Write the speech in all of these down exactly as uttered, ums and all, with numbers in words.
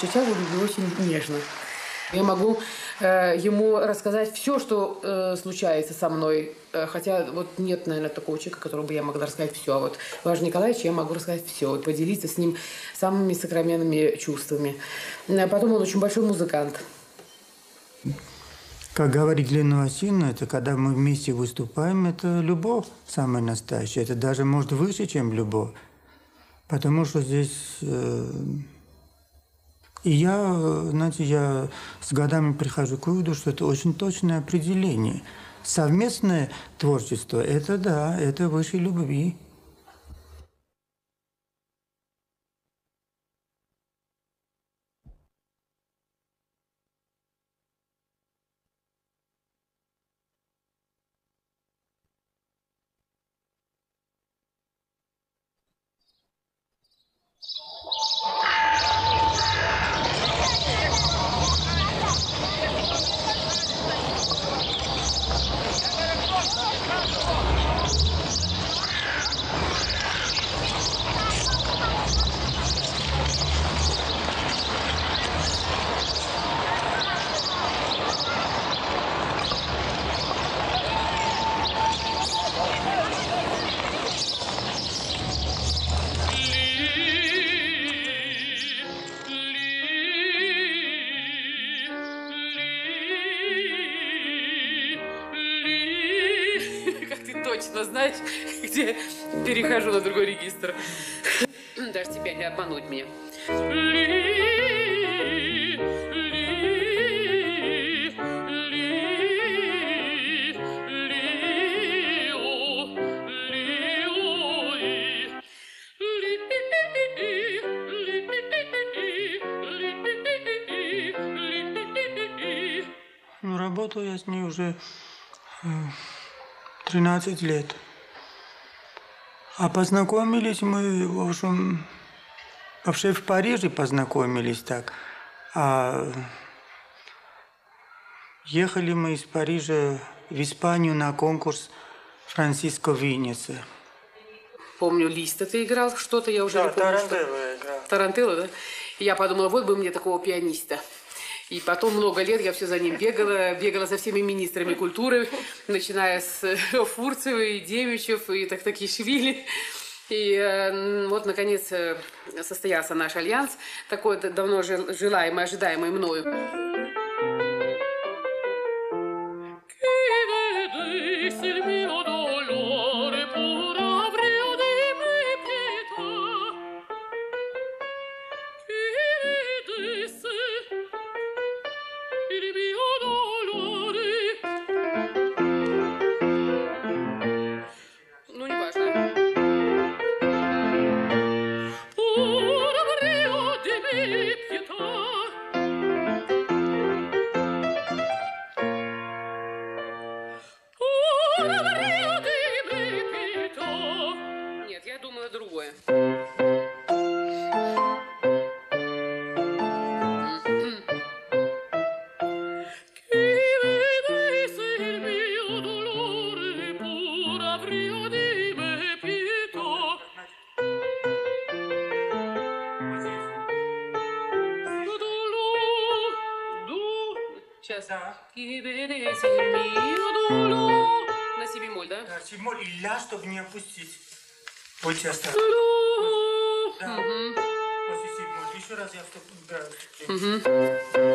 сейчас он был очень нежно. Я могу э, ему рассказать все, что э, случается со мной. Хотя вот нет, наверное, такого человека, которому бы я могла рассказать все. А вот Ваш Николаевич, я могу рассказать все. Вот, поделиться с ним самыми сокровенными чувствами. А потом он очень большой музыкант. Как говорит Лена Васильевна, это когда мы вместе выступаем, это любовь самая настоящая. Это даже может выше, чем любовь. Потому что здесь... Э, И я, знаете, я с годами прихожу к выводу, что это очень точное определение. Совместное творчество – это да, это выше любви. Знаешь, где перехожу на другой регистр. Даже тебя не обмануть меня. Ну, работаю я с ней уже тринадцать лет. А познакомились мы, в общем, вообще в Париже познакомились так. А ехали мы из Парижа в Испанию на конкурс Франсиско-Венеция. Помню, Листа ты играл что-то, я уже да, не помню, Тарантелло что... играл. Тарантелло, да? И я подумала, вот бы мне такого пианиста. И потом много лет я все за ним бегала, бегала за всеми министрами культуры, начиная с Фурцевой, Демичев и так такие Швили. И э, вот, наконец, состоялся наш альянс, такой давно желаемый, ожидаемый мною. На си бемоль, да? Да, си бемоль и ля, чтобы не опустить. Очень часто. Да. Угу. После си бемоль. Еще раз я играю. Угу.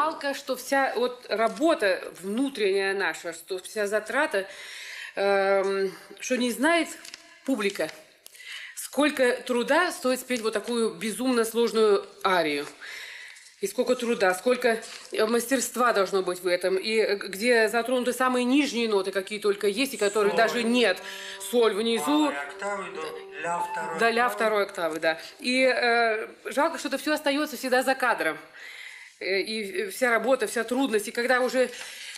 жалко, что вся вот работа внутренняя наша, что вся затрата, э, что не знает публика, сколько труда стоит спеть вот такую безумно сложную арию. И сколько труда, сколько мастерства должно быть в этом. И где затронуты самые нижние ноты, какие только есть, и которых соль. Даже нет. Соль внизу. Октавы, до ля второй, до ля второй октавы, да. И э, жалко, что это все остается всегда за кадром. И вся работа, вся трудность. И когда уже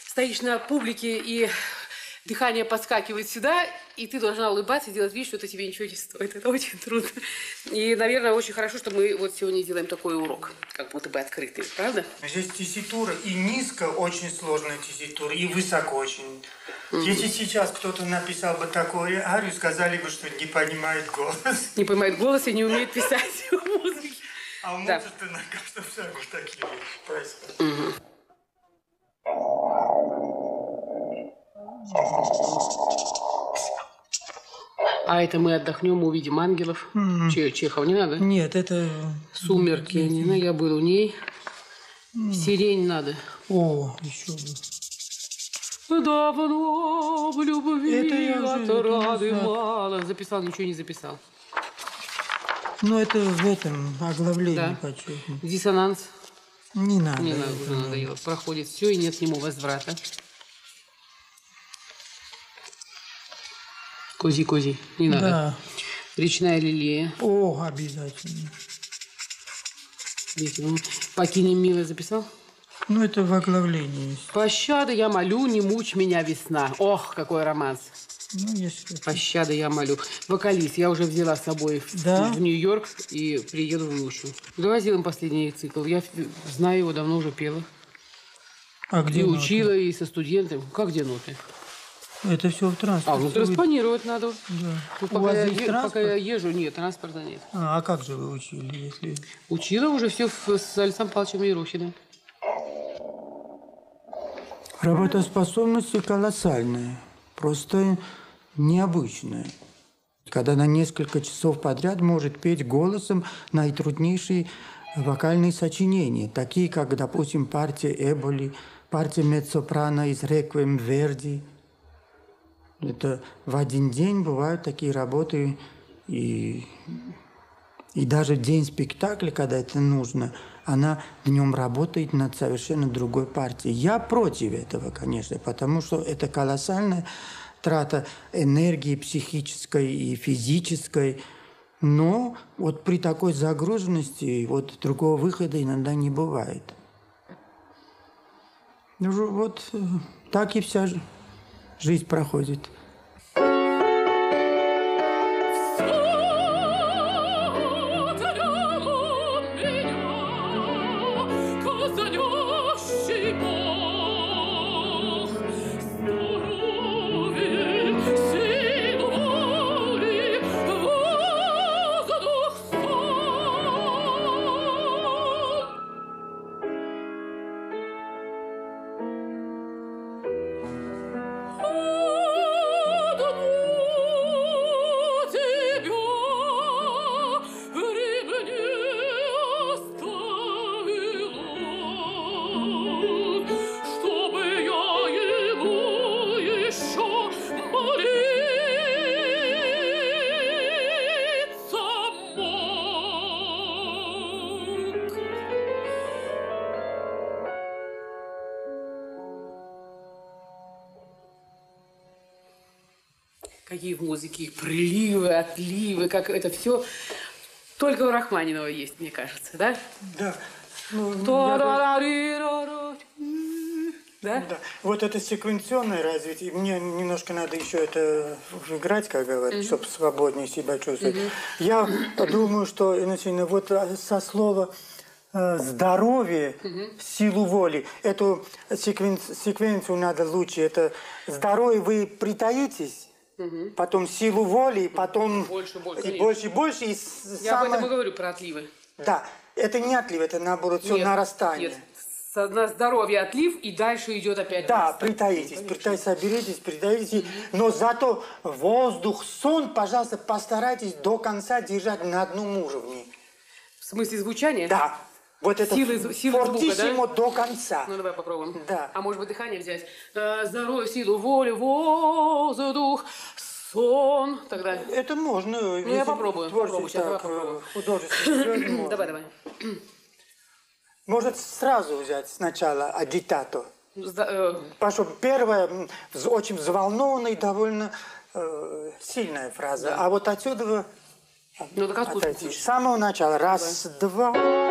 стоишь на публике, и дыхание подскакивает сюда, и ты должна улыбаться и делать вид, что это тебе ничего не стоит. Это очень трудно. И, наверное, очень хорошо, что мы вот сегодня делаем такой урок, как будто бы открытый, правда? Здесь тесситура и низко очень сложная тесситура, и высоко очень. Mm-hmm. Если сейчас кто-то написал бы такую арию, сказали бы, что не понимает голос. Не понимает голос и не умеет писать музыки. А музыка на каждом шагу такие вещи происходят. А это мы отдохнем, увидим ангелов. Mm-hmm. Че, Чехов не надо? Нет, это... Сумерки. Mm-hmm. не, ну, я был у ней. Mm-hmm. Сирень надо. О, еще бы. Давно в любви это я от уже, рады мало. Записал, ничего не записал. Ну, это в этом оглавлении. Да. Диссонанс. Не надо. Не надо, уже надоело. Проходит все, и нет к нему возврата. Кози, кози, не надо. Да. Речная лилия. О, обязательно. Покинем мило записал? Ну, это в оглавлении. Пощады я молю, не мучь меня, весна. Ох, какой романс. Ну, если... Пощады я молю. Вокалист я уже взяла с собой, да? в, в Нью-Йорк и приеду в Лушу. Давай сделаем последний цикл. Я знаю его, давно уже пела. А где и ноты? Учила, и со студентами. Как где ноты? Это все в транспорте. А, ну транспонировать надо. Да. Ну, пока, у вас я есть е... транспорт? Пока я езжу, нет, транспорта нет. А, а как же вы учили, если... Учила уже все в... с Александром Павловичем Ерухиным. Работоспособность колоссальная, просто необычная. Когда на несколько часов подряд может петь голосом наитруднейшие вокальные сочинения, такие как, допустим, партия Эболи, партия меццо-сопрано из «Реквием Верди». Это в один день бывают такие работы, и, и даже в день спектакля, когда это нужно, она днем работает над совершенно другой партией. Я против этого, конечно, потому что это колоссальная трата энергии психической и физической. Но вот при такой загруженности вот другого выхода иногда не бывает. Вот так и вся жизнь. Жизнь проходит. Какие в музыке приливы, отливы, как это все только у Рахманинова есть, мне кажется, да? Да. Ну, я... да? Да. Вот это секвенционное развитие. Мне немножко надо еще это играть, как говорят, uh-huh. чтобы свободнее себя чувствовать. Uh-huh. Я думаю, что значит, вот со слова здоровье, uh-huh. силу воли. Эту секвен... секвенцию надо лучше. Это здоровье вы притаитесь. Потом силу воли, потом больше, больше, и больше, больше. И я самое... об этом и говорю, про отливы. Да, это не отлив, это наоборот, все нет, нарастание. Нет. На здоровье отлив, и дальше идет опять. Да, раз. Притаитесь, притаитесь, соберитесь, притаитесь. Mm-hmm. Но зато воздух, сон, пожалуйста, постарайтесь до конца держать на одном уровне. В смысле звучания? Да. Вот это фортиссимо, да? До конца. Ну, давай попробуем. Да. А может быть, дыхание взять? Здоровье, силу, волю, воздух, сон, так далее. Это можно. Ну, я попробую. Попробую. Сейчас, так, давай попробую. Давай, давай. Может, сразу взять сначала агитату. Потому что первая очень взволнованная и довольно э, сильная фраза. Да. А вот отсюда вы... Ну, так откуда? С самого начала. Раз, давай. Два...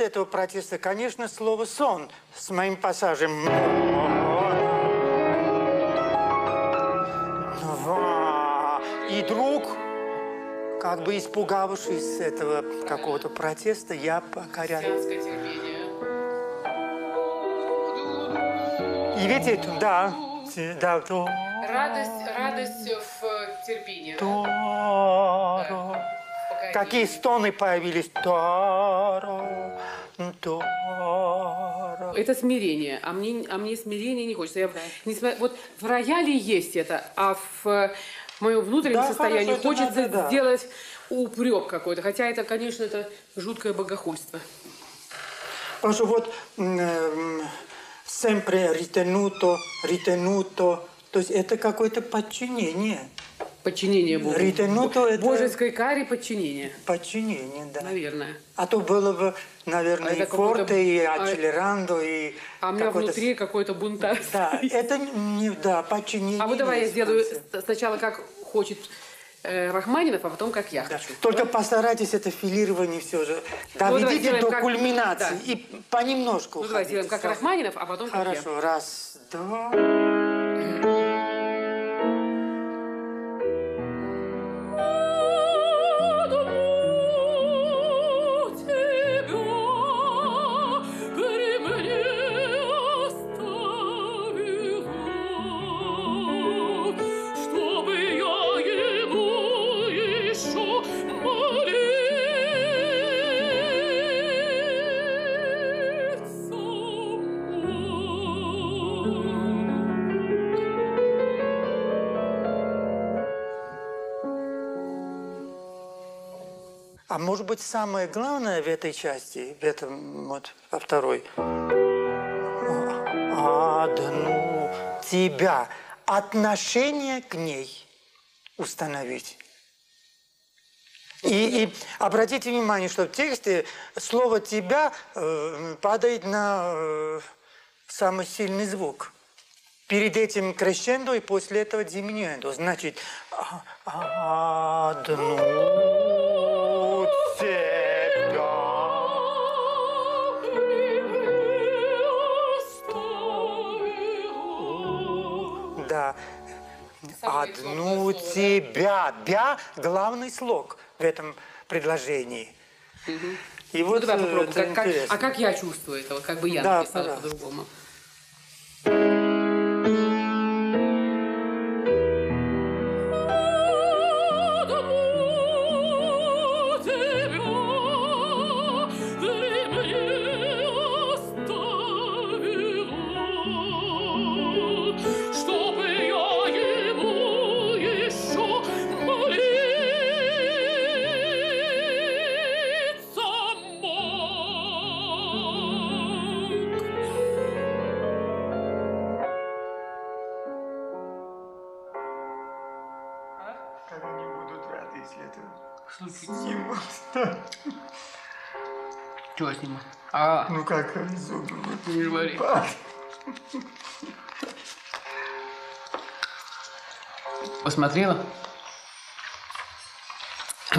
этого протеста, конечно, слово «сон» с моим пассажем. Два. И друг, как бы испугавшись этого какого-то протеста, я покорял. И видите, да, да, то. Радость, радость в терпении. Какие стоны появились? Это смирение, а мне, а мне смирение не хочется. Я, да. не см... Вот в рояле есть это, а в моем внутреннем да, состоянии хорошо, хочется надо, да. сделать упрек какой-то. Хотя это, конечно, это жуткое богохульство. Потому что вот sempre ritenuto, ritenuto, то есть это какое-то подчинение. Подчинение Богу. Это... Божеской каре подчинение. Подчинение, да. Наверное. А то было бы, наверное, а и форте, и ачелерандо, и... А у меня внутри какой-то бунтарство. Да, это не... Да, подчинение. А вот давай я сделаю сначала как хочет э, Рахманинов, а потом как я да. хочу. Только да? постарайтесь это филирование все же. Доведите ну, до как... кульминации. Да. И понемножку. Ну, давай сделаем как сразу. Рахманинов, а потом Хорошо. как я. Хорошо, раз, два... Может быть, самое главное в этой части, в этом вот, во второй. Одну тебя. Отношение к ней установить. И, и обратите внимание, что в тексте слово «тебя» падает на самый сильный звук. Перед этим крещендо и после этого диминуэндо. Значит, одну... Да. Одну тебя. Бя – главный слог в этом предложении. Угу. И ну, вот давай попробуем. Как, как, а как я чувствую этого? Как бы я да, написала да. по-другому. Чего с ним? А, ну как, зубы? Не говори. Посмотрела.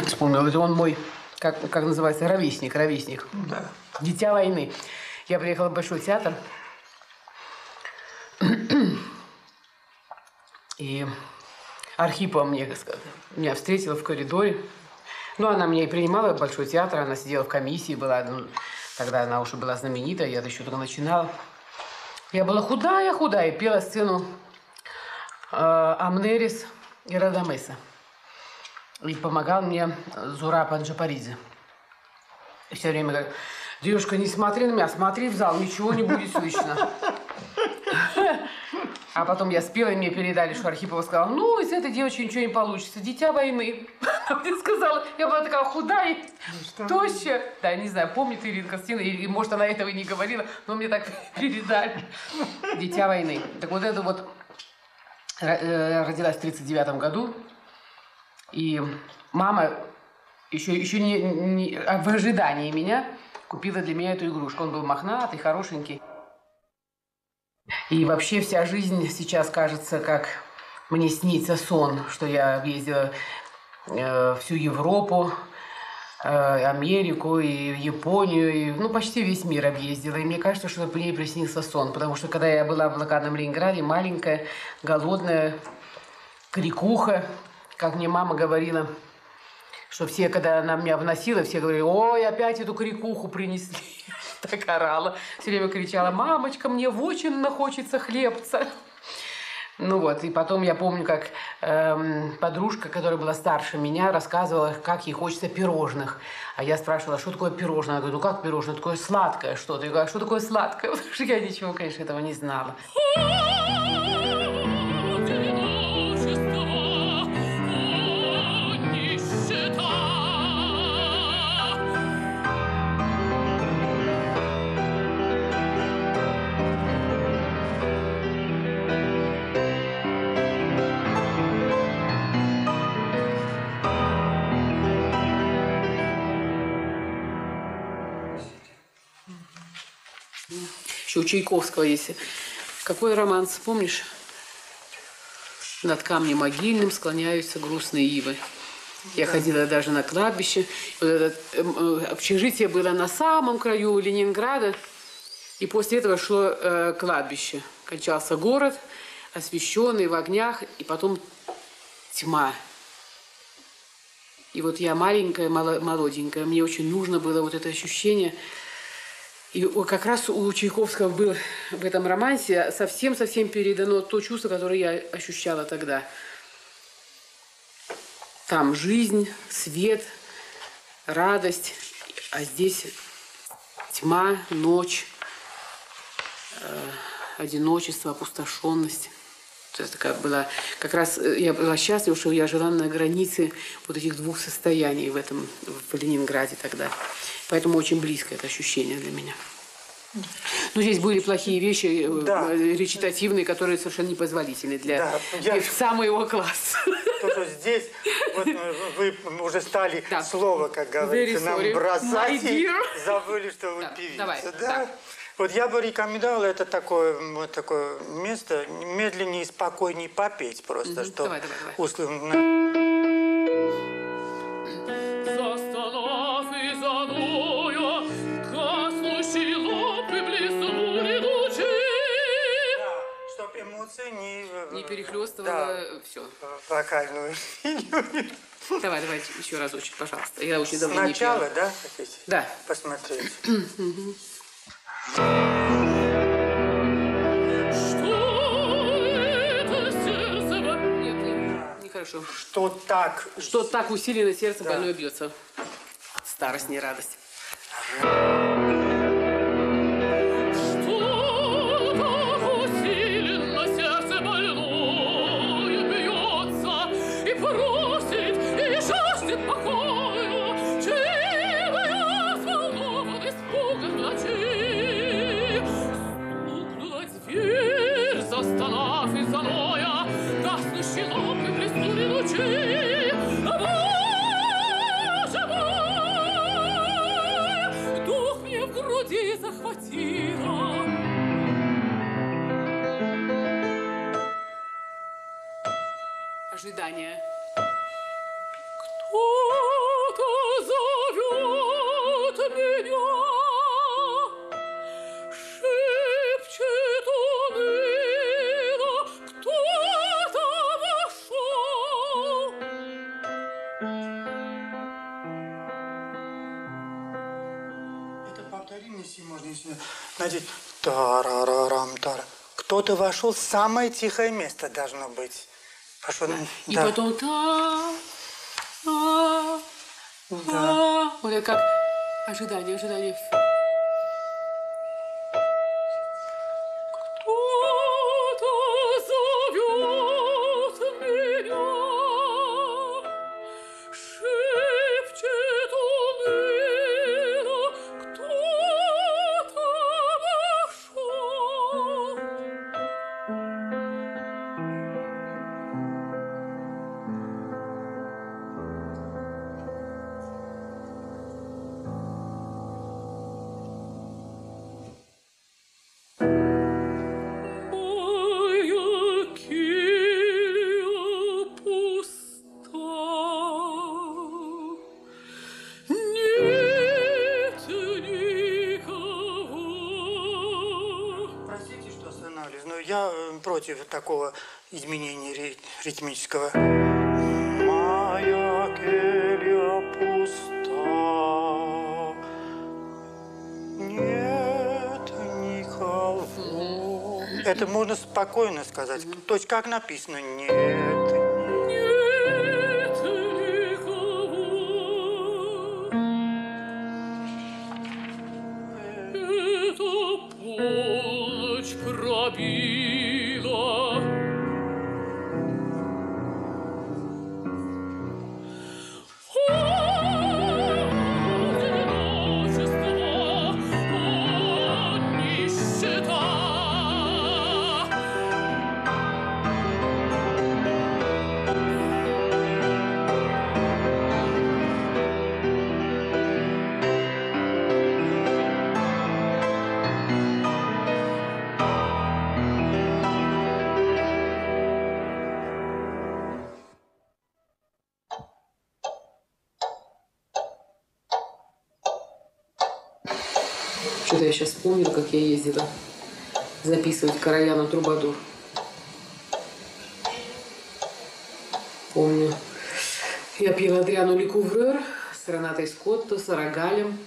Вспомнила, он мой, как, как называется, ровесник, ровесник. Да. Дитя войны. Я приехала в Большой театр. И Архипова мне, меня встретила в коридоре. Ну, она меня и принимала в Большой театр. Она сидела в комиссии, была, ну, тогда она уже была знаменитая, я еще только начинала. Я была худая-худая, пела сцену э, Амнерис и Радамеса. И помогал мне Зура Панджапаридзе. И все время говорит: девушка, не смотри на меня, смотри в зал, ничего не будет слышно. А потом я спела, и мне передали, что Архипова сказала: ну, из этой девочки ничего не получится, дитя войны. Она мне сказала, я была такая худая, ну, тощая. Да, не знаю, помнит Ирина Константиновна, или, может, она этого и не говорила, но мне так передали. Дитя войны. Так вот это вот родилась в тридцать девятом году. И мама еще, еще не, не, в ожидании меня купила для меня эту игрушку. Он был мохнатый, хорошенький. И вообще вся жизнь сейчас кажется, как мне снится сон, что я объездила э, всю Европу, э, Америку, и Японию, и, ну, почти весь мир объездила. И мне кажется, что мне приснился сон, потому что когда я была в блокадном Ленинграде, маленькая, голодная, крикуха, как мне мама говорила, что все, когда она меня вносила, все говорили: ой, опять эту крикуху принесли. Так орала, все время кричала: мамочка, мне в очень хочется хлебца. Ну вот, и потом я помню, как эм, подружка, которая была старше меня, рассказывала, как ей хочется пирожных. А я спрашивала: что такое пирожное? Она говорит: ну как пирожное, такое сладкое что-то. Я говорю: что такое сладкое? Потому что я ничего, конечно, этого не знала. У Чайковского есть. Какой романс, помнишь? Над камнем могильным склоняются грустные ивы. Я да. ходила даже на кладбище. Вот это, э, общежитие было на самом краю Ленинграда. И после этого шло э, кладбище. Кончался город, освещенный в огнях, и потом тьма. И вот я маленькая, мало, молоденькая. Мне очень нужно было вот это ощущение. И как раз у Чайковского был в этом романсе совсем-совсем передано то чувство, которое я ощущала тогда. Там жизнь, свет, радость, а здесь тьма, ночь, э, одиночество, опустошенность. Это как была, как раз я была счастлива, что я жила на границе вот этих двух состояний в этом, в Ленинграде тогда. Поэтому очень близко это ощущение для меня. Ну, здесь были плохие вещи, да, речитативные, которые совершенно непозволительны для, да, я... самого его класса. То, что здесь вот, вы уже стали, да, слово, как говорится, нам бросать, и забыли, что вы, да, певица. Давай, да? Так. Вот я бы рекомендовала это такое, вот такое место, медленнее и спокойнее попеть просто, mm-hmm. что давай, давай, давай. Условно... Не перехлёстывала, да, все. Вокальную. Давай, давай еще разочек, пожалуйста. Я очень давно не пела. Сначала, да, хотите? Да. Посмотреть. Нет, нехорошо. Что так? Что так усиленно сердце, да, больное бьется. Старость, не радость. Дух ожидания. Кто-то зовет меня, шепчет уныло, кто-то вошел. Это повтори мне сегодня, если надеть тарарарам-тара. Кто-то вошел, самое тихое место должно быть. Пошло, да. И да. Потом та, а, да. Вот это как ожидание, ожидание. Такого изменения рит ритмического. Моя келья пуста, нет никого. Это можно спокойно сказать. То есть как написано, нет. Что-то я сейчас вспомнила, как я ездила записывать Караяна «Трубадур». Помню, я пела Адриану Ликуврер с Ренатой Скотто, с Арагалем.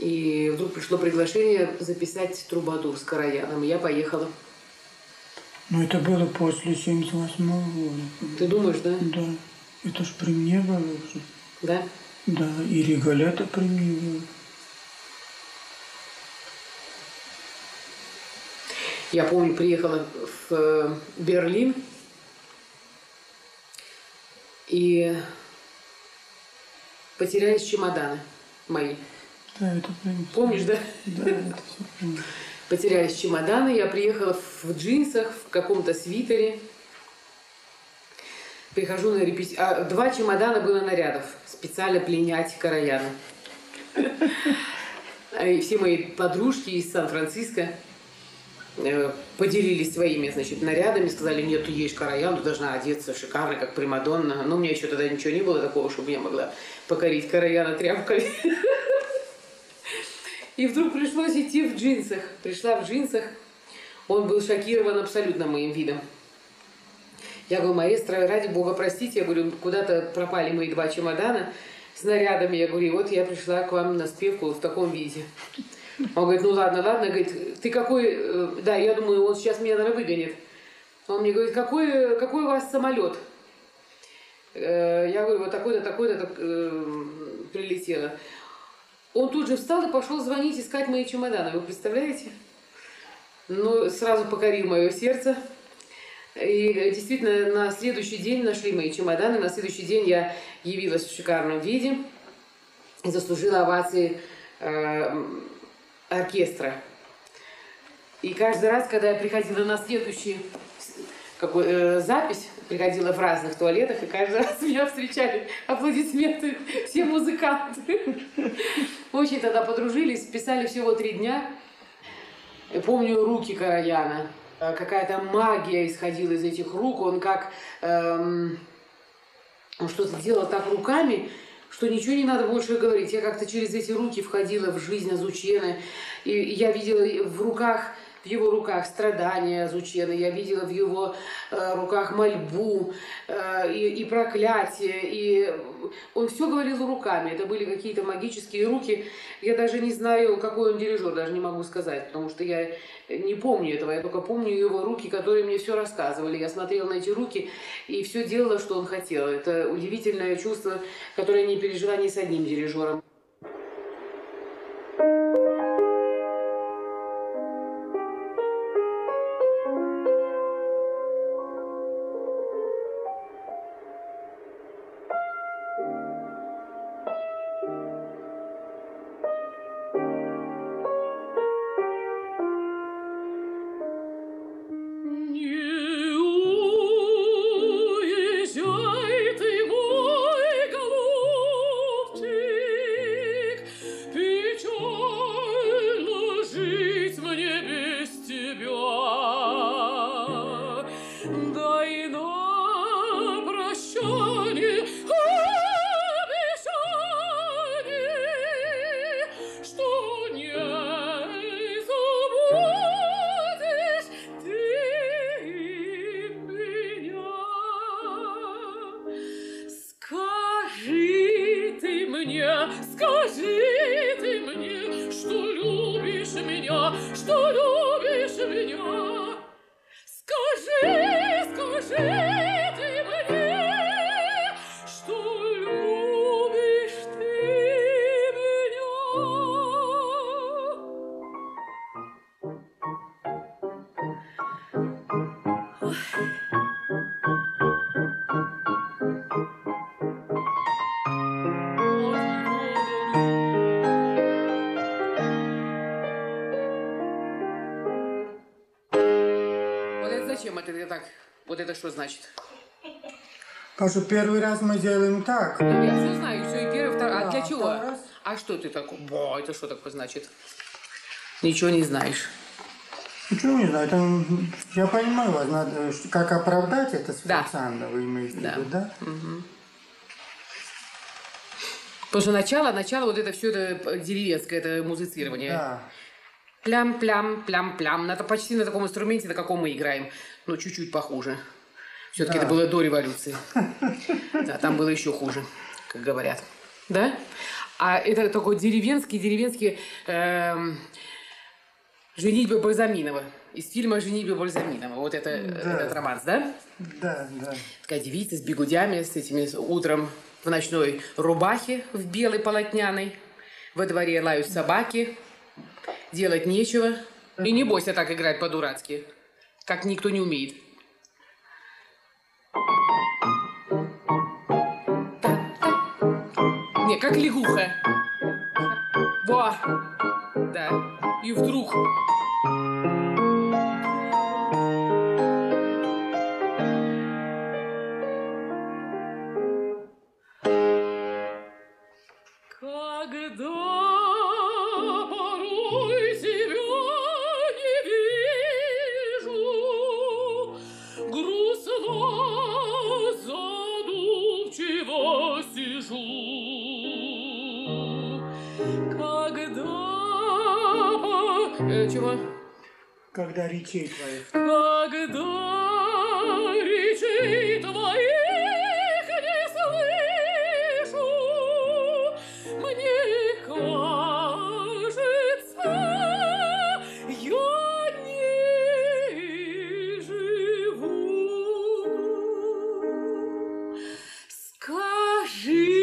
И вдруг пришло приглашение записать «Трубадур» с Караяном. И я поехала. Ну, это было после семьдесят восьмого года. Ты думаешь, да? Да. Это ж при мне было уже. Да? Да, и Регалята при мне было. Я помню, приехала в Берлин, и потерялись чемоданы мои. Да, это прям... Помнишь, да? Да, это все прям... Потерялись чемоданы, я приехала в джинсах, в каком-то свитере. Прихожу на репетицию. А, два чемодана было нарядов, специально пленять Караяна. Все мои подружки из Сан-Франциско поделились своими, значит, нарядами, сказали, нет, ты едешь Караян, ты должна одеться шикарно, как примадонна. Но у меня еще тогда ничего не было такого, чтобы я могла покорить Караяна тряпкой. И вдруг пришлось идти в джинсах. Пришла в джинсах, он был шокирован абсолютно моим видом. Я говорю, маэстро, ради бога, простите, я говорю, куда-то пропали мои два чемодана с нарядами. Я говорю, вот я пришла к вам на спевку в таком виде. Он говорит, ну ладно, ладно, говорит, ты какой, да, я думаю, он сейчас меня, наверное, выгонит. Он мне говорит, какой, какой у вас самолет? Я говорю, вот такой-то, такой-то прилетело. Он тут же встал и пошел звонить, искать мои чемоданы, вы представляете? Ну, сразу покорил мое сердце. И действительно, на следующий день нашли мои чемоданы, на следующий день я явилась в шикарном виде и заслужила овации оркестра. И каждый раз, когда я приходила на следующую какую, э, запись, приходила в разных туалетах, и каждый раз меня встречали аплодисменты, все музыканты. Очень тогда подружились, писали всего три дня. Помню руки Караяна. какая-то магия исходила из этих рук, он как эм, он что-то делал так руками, что ничего не надо больше говорить. Я как-то через эти руки входила в жизнь Азучены, и я видела в руках, в его руках страдания Азучены, я видела в его э, руках мольбу э, и, и проклятие, и он все говорил руками, это были какие-то магические руки, я даже не знаю, какой он дирижер, даже не могу сказать, потому что я не помню этого, я только помню его руки, которые мне все рассказывали, я смотрела на эти руки и все делала, что он хотел, это удивительное чувство, которое я не пережила ни с одним дирижером. Что значит? Потому что первый раз мы делаем так. Я все знаю, все и первый, второй. А, а для чего? Раз. А что ты такой? Бо, это что такое значит? Ничего не знаешь. Ничего не знаю. Там, я понимаю вас, надо, как оправдать это с Фурцева, вы имеете в виду, да? Угу. Потому что начало, начало вот это все это деревенское, это музицирование. Да. Плям-плям, плям-плям. Это почти на таком инструменте, на каком мы играем, но чуть-чуть похуже. Все-таки да. Это было до революции. Да, там было еще хуже, как говорят. Да? А это такой деревенский, деревенский эм, «Женитьба Бальзаминова». Из фильма «Женитьба Бальзаминова». Вот это, да. Этот романс, да? Да, да. Такая девица с бигудями, с этими утром в ночной рубахе, в белой полотняной. Во дворе лают собаки, делать нечего. И не бойся так играть по-дурацки, как никто не умеет. Не, как лягуха. Во! Да. И вдруг. Когда порой тебя не вижу, грустно задумчиво сижу. Э, чего? Когда речей твоих. Когда речей твоих не слышу, мне кажется, я не живу. Скажи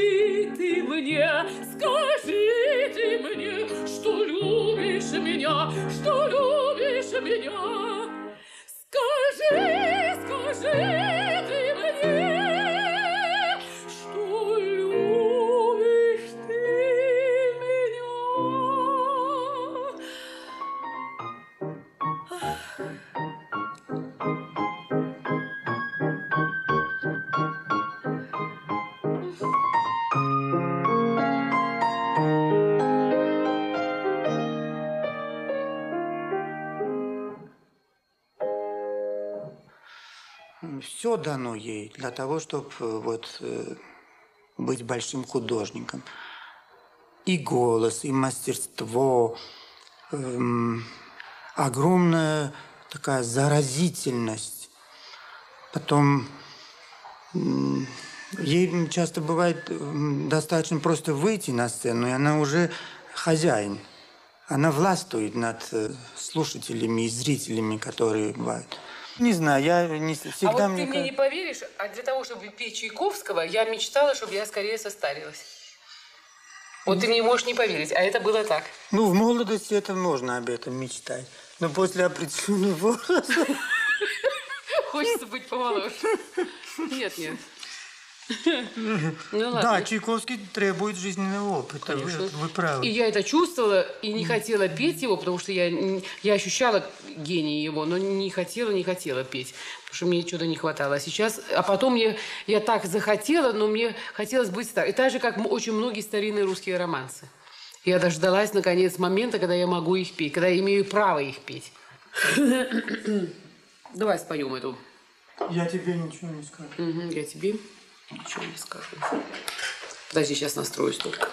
ты мне, скажи ты мне, что любишь меня, что любишь меня, скажи все дано ей для того, чтобы вот, быть большим художником. И голос, и мастерство, эм, огромная такая заразительность. Потом эм, ей часто бывает эм, достаточно просто выйти на сцену, и она уже хозяин. Она властвует над э, слушателями и зрителями, которые бывают. Не знаю, я не всегда... А вот мне ты мне не поверишь, а для того, чтобы петь Чайковского, я мечтала, чтобы я скорее состарилась. Вот ты мне можешь не поверить, а это было так. Ну, в молодости это можно об этом мечтать. Но после определенного возраста... Хочется быть помоложе. Нет, нет. Да, Чайковский требует жизненного опыта. Вы правы. И я это чувствовала, и не хотела петь его, потому что я ощущала гений его, но не хотела, не хотела петь. Потому что мне чего-то не хватало. А сейчас, а потом я, я так захотела, но мне хотелось быть старой. И так же, как очень многие старинные русские романсы. Я дождалась, наконец, момента, когда я могу их петь, когда я имею право их петь. Давай споем эту. Я тебе ничего не скажу. Угу, я тебе ничего не скажу. Подожди, сейчас настроюсь только.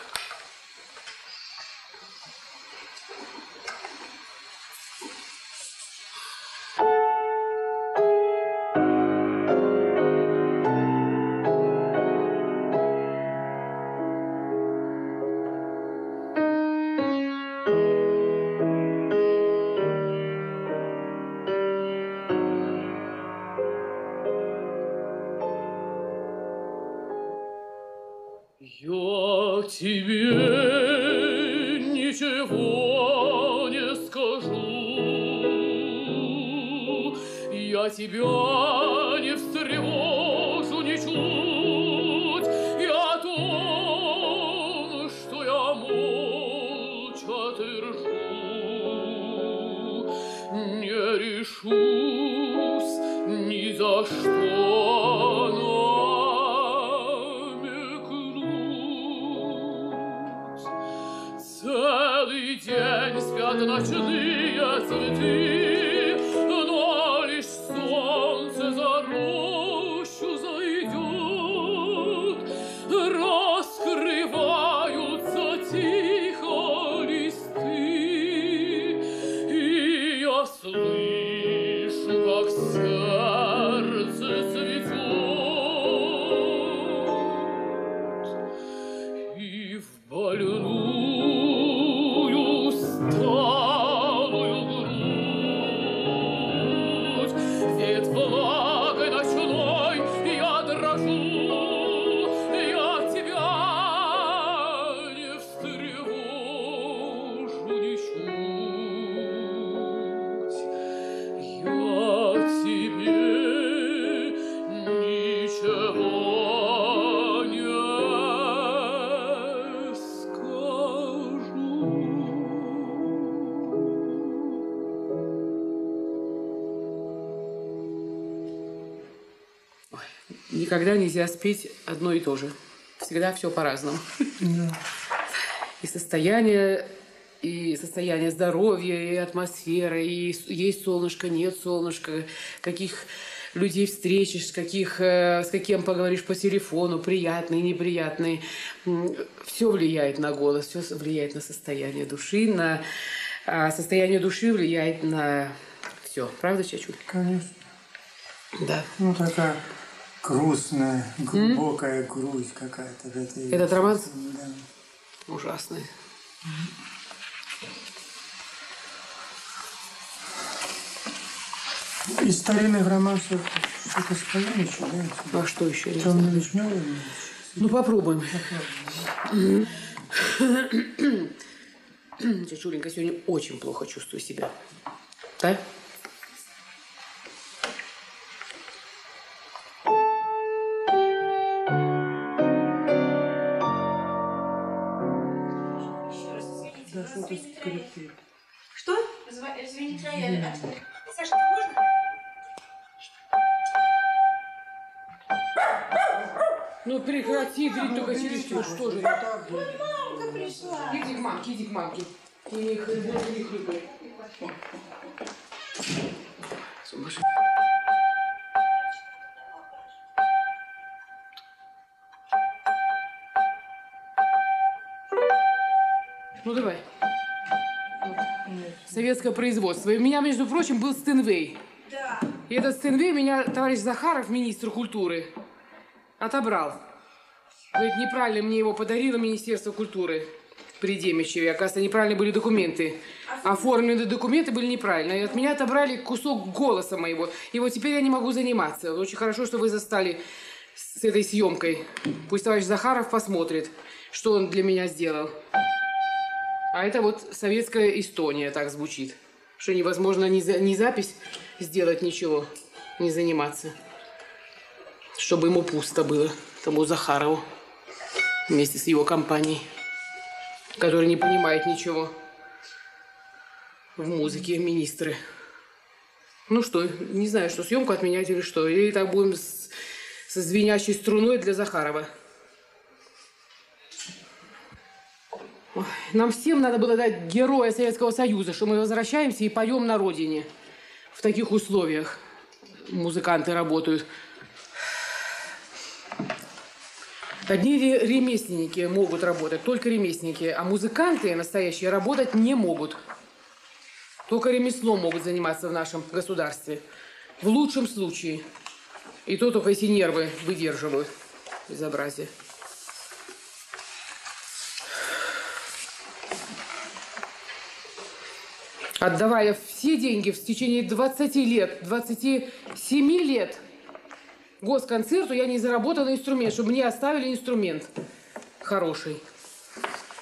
Никогда нельзя спеть одно и то же. Всегда все по-разному. Yeah. И состояние, и состояние здоровья, и атмосфера, и есть солнышко, нет солнышка, каких людей встретишь, каких, с кем поговоришь по телефону, приятные, неприятные. Все влияет на голос, все влияет на состояние души, на а состояние души влияет на все. Правда, Чачуль? Конечно. Да. Ну, такая... грустная, глубокая mm? грусть какая-то. Этот, Этот роман? Да. Ужасный. Mm-hmm. Из старинных романсов что-то споем еще, да? А что еще? Темно-вишневый? Ну, попробуем. попробуем. Чачуленька, сегодня очень плохо чувствую себя. Да? Что? Звонит рояль. Саша, можно? Ну прекрати, дрить только через все, что же. Ой, мамка пришла. Иди к мамке, иди к мамке. Не хлюпай. Сумасшедшая. Ну, давай. Советское производство. И у меня, между прочим, был Стейнвей. Да. И этот Стейнвей меня товарищ Захаров, министр культуры, отобрал. Говорит, неправильно мне его подарило Министерство культуры при Демичеве. Оказывается, неправильно были документы. Оформлены документы были неправильно. И от меня отобрали кусок голоса моего. И вот теперь я не могу заниматься. Очень хорошо, что вы застали с этой съемкой. Пусть товарищ Захаров посмотрит, что он для меня сделал. А это вот советская Эстония так звучит. Что невозможно ни, за, ни запись сделать, ничего, не заниматься. Чтобы ему пусто было, тому Захарову. Вместе с его компанией, который не понимает ничего в музыке, министры. Ну что, не знаю, что съемку отменять или что. Или так будем с, со звенящей струной для Захарова. Ой, нам всем надо было дать героя Советского Союза, что мы возвращаемся и поем на родине. В таких условиях музыканты работают. Одни ремесленники могут работать, только ремесленники, а музыканты настоящие работать не могут. Только ремеслом могут заниматься в нашем государстве. В лучшем случае. И то только если нервы выдерживают безобразие. Отдавая все деньги в течение двадцати лет, двадцати семи лет госконцерту, я не заработала инструмент, чтобы мне оставили инструмент хороший.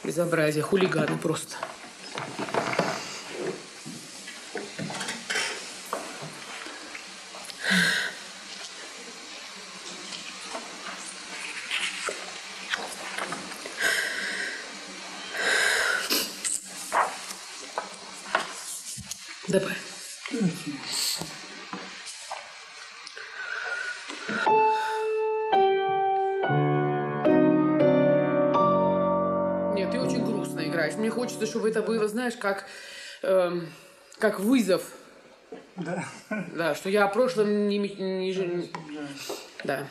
Безобразие, хулиганы просто. Давай. Нет, ты очень грустно играешь. Мне хочется, чтобы это было, знаешь, как, э, как вызов. Да. Да, что я о прошлом не... не, не да.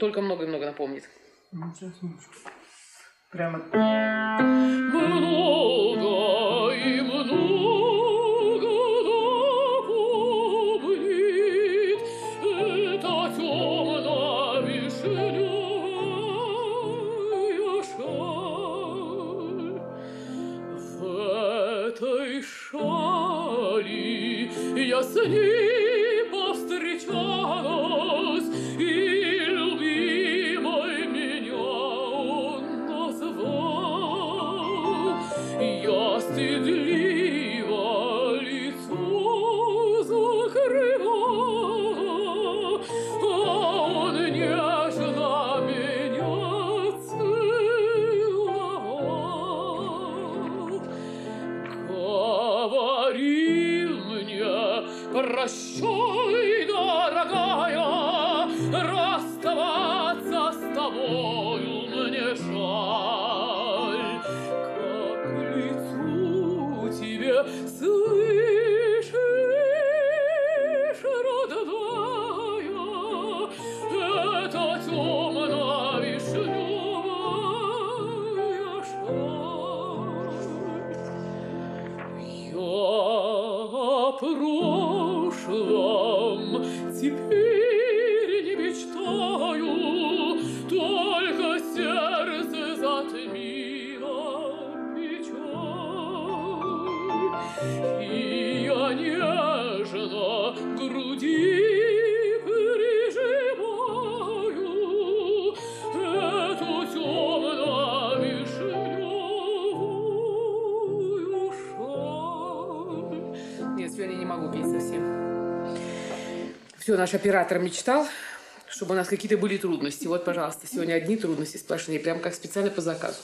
Только много-много напомнит. Ну, сейчас немножко. Прямо. Много и много напомнит эта темно-вишняя шаль. В этой шали я с ней повстречалась и стыдливо лицо закрывала, а он нежно меня целовал. Говорил мне, прощай, дорогая, расставаться с тобою мне жаль. Слышишь, родная, эта темно-вишневая шаль. Я о прошлом теперь не мечтаю, только сердце затмит. И я нежно к груди прижимаю сегодня не могу петь совсем. Все, наш оператор мечтал, чтобы у нас какие-то были трудности. Вот, пожалуйста, сегодня одни трудности сплошные, прям как специально по заказу.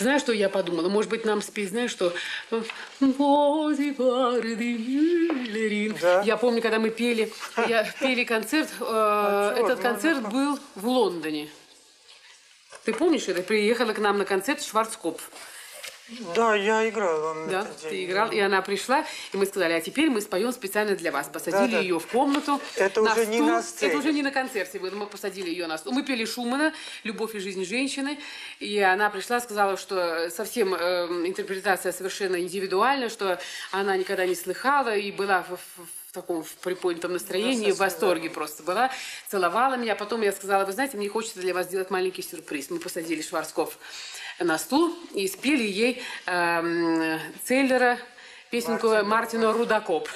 Знаешь, что я подумала? Может быть, нам спеть, знаешь, что... Да. Я помню, когда мы пели, я пели концерт, э, а этот концерт можно... был в Лондоне. Ты помнишь это? Приехала к нам на концерт Шварцкопф. Да, я играла. Да, ты день. играл, и она пришла, и мы сказали, а теперь мы споем специально для вас. Посадили да, да. ее в комнату. Это уже стул. не на сцене. Это уже не на концерте было, мы посадили ее на стул. Мы пели Шумана «Любовь и жизнь женщины», и она пришла, сказала, что совсем э, интерпретация совершенно индивидуальна, что она никогда не слыхала и была в, в, в таком в приподнятом настроении, в восторге да. просто была, целовала меня. Потом я сказала, вы знаете, мне хочется для вас сделать маленький сюрприз. Мы посадили Шварцкопф на стул и спели ей э, Цейлера песенку Мартина, Мартина Рудакоп.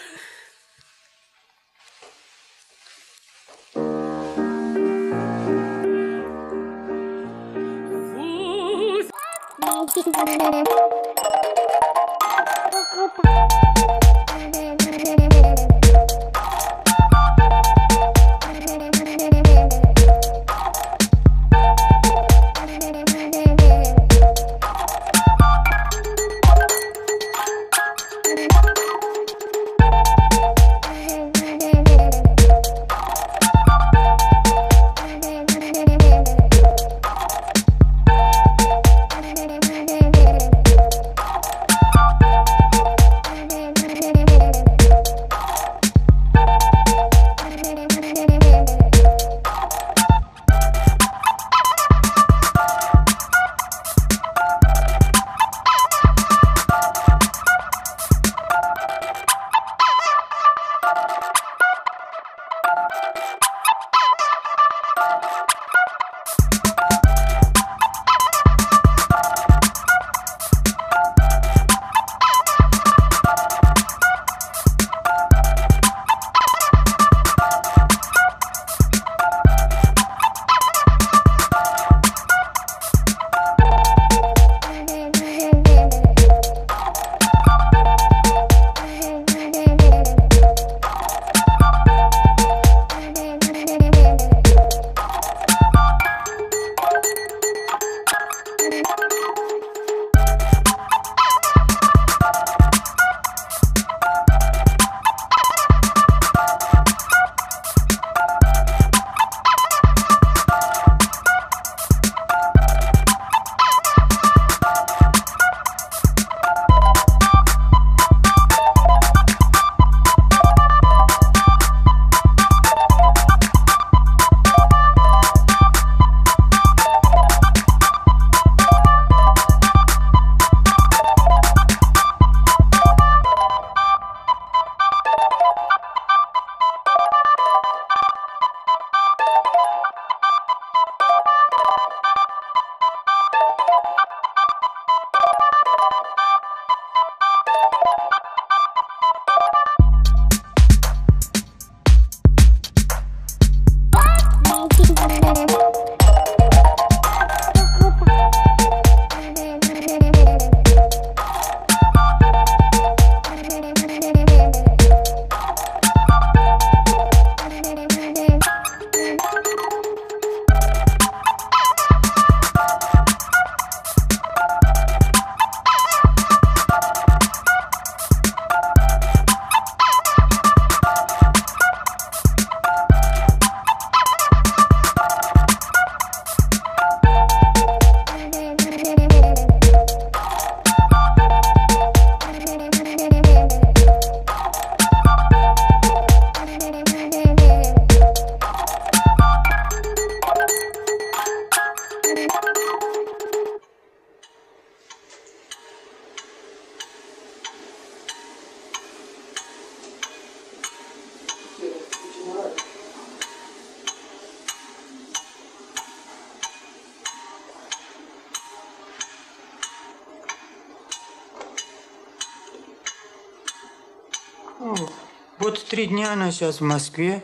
Вот три дня она сейчас в Москве.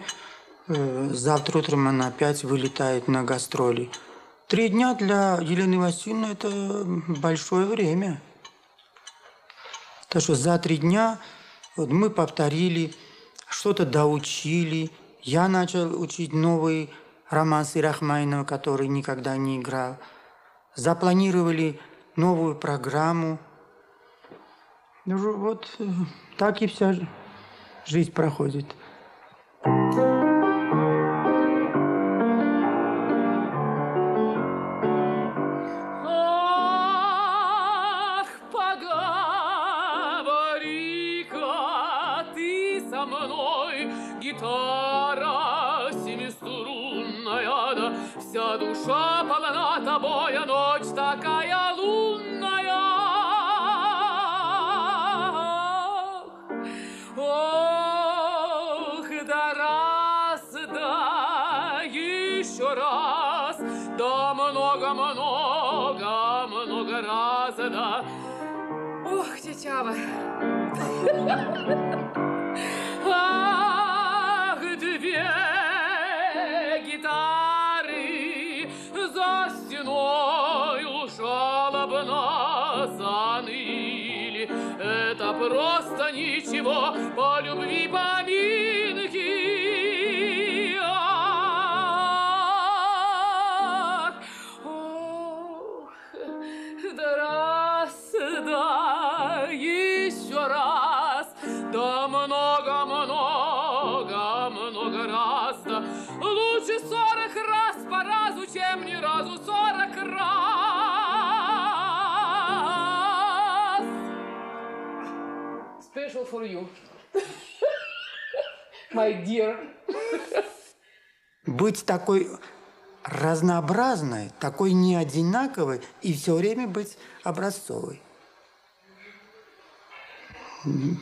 Завтра утром она опять вылетает на гастроли. Три дня для Елены Васильевны – это большое время. Так что за три дня вот мы повторили, что-то доучили. Я начал учить новые романсы Рахманинова, который никогда не играл. Запланировали новую программу. Вот так и вся жизнь проходит. Душа полна тобой, а ночь такая лунная. Ох, да раз, да еще раз, да много-много, много раз, да. Ох, дитява. Ах, две гитары заныли, это просто ничего, по любви поминки. Ах, ох, да раз, да еще раз, да много, много, много раз, да лучше сорок раз по разу, чем ни разу сорок раз. Special for you, my dear. Быть такой разнообразной, такой неодинаковой и все время быть образцовой.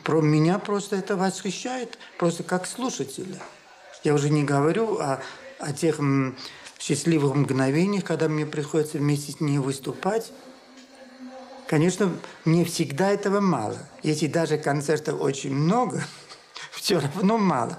Про меня просто это восхищает, просто как слушателя. Я уже не говорю о, о тех счастливых мгновениях, когда мне приходится вместе с ней выступать. Конечно, мне всегда этого мало. Если даже концертов очень много, все равно мало.